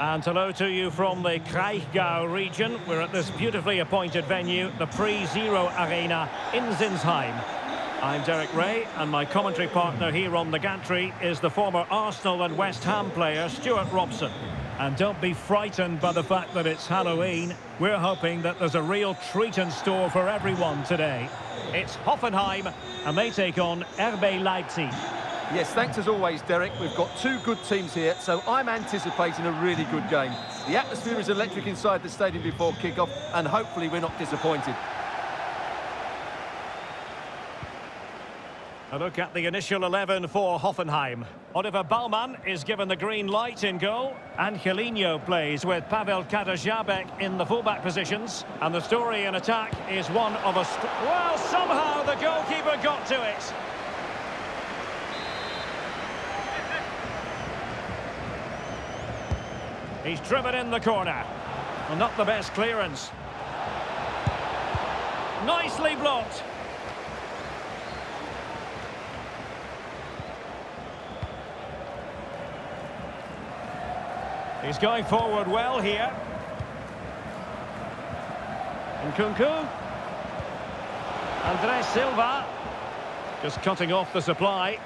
And hello to you from the Kraichgau region. We're at this beautifully appointed venue, the Pre-Zero Arena in Zinsheim. I'm Derek Ray, and my commentary partner here on the gantry is the former Arsenal and West Ham player, Stuart Robson. And don't be frightened by the fact that it's Halloween. We're hoping that there's a real treat in store for everyone today. It's Hoffenheim, and they take on RB Leipzig. Yes, thanks as always, Derek. We've got two good teams here, so I'm anticipating a really good game. The atmosphere is electric inside the stadium before kickoff, and hopefully we're not disappointed. A look at the initial 11 for Hoffenheim. Oliver Baumann is given the green light in goal. Angelino plays with Pavel Kadeřábek in the fullback positions. And the story in attack is one of a... Well, somehow the goalkeeper got to it. He's driven in the corner. Well, not the best clearance. Nicely blocked. He's going forward well here. Nkunku. Andres Silva. Just cutting off the supply.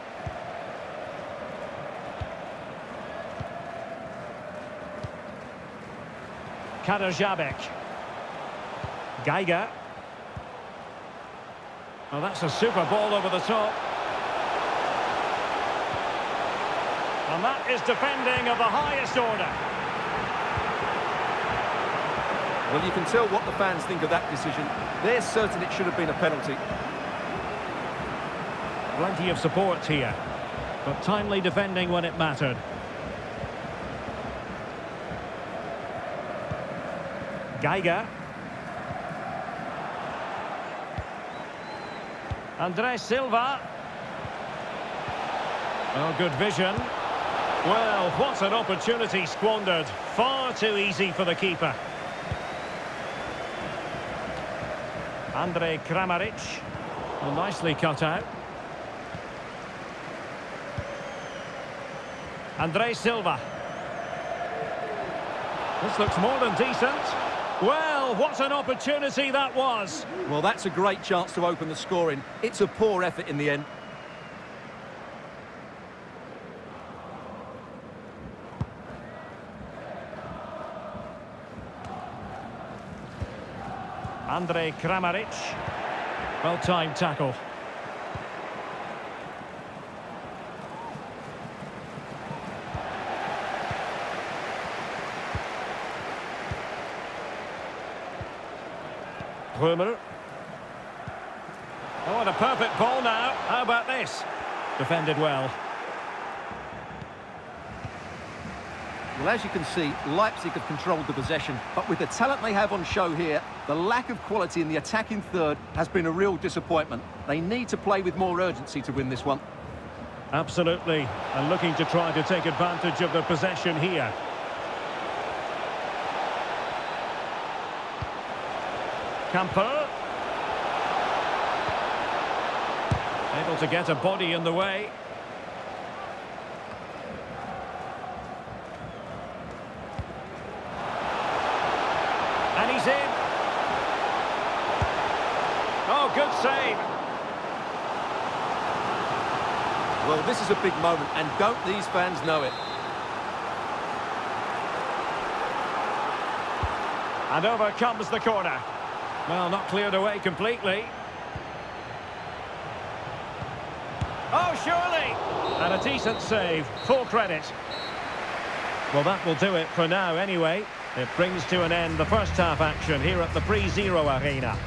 Kadeřábek. Geiger. Well, that's a super ball over the top. And that is defending of the highest order. Well, you can tell what the fans think of that decision. They're certain it should have been a penalty. Plenty of support here, but timely defending when it mattered. Geiger. Andres Silva. Oh, good vision. Well, what an opportunity squandered. Far too easy for the keeper. Andrej Kramarić. Well, nicely cut out. Andres Silva. This looks more than decent. Well, what an opportunity that was. Well, that's a great chance to open the scoring. It's a poor effort in the end. Andrej Kramarić. Well-timed tackle. Römer. Oh, what a perfect ball now. How about this? Defended well. Well, as you can see, Leipzig have controlled the possession, but with the talent they have on show here, the lack of quality in the attacking third has been a real disappointment. They need to play with more urgency to win this one. Absolutely, and looking to try to take advantage of the possession here. Camper. Able to get a body in the way. And he's in. Oh, good save. Well, this is a big moment, and don't these fans know it? And over comes the corner. Well, not cleared away completely. Oh, surely! And a decent save, full credit. Well, that will do it for now anyway. It brings to an end the first half action here at the Pre-Zero Arena.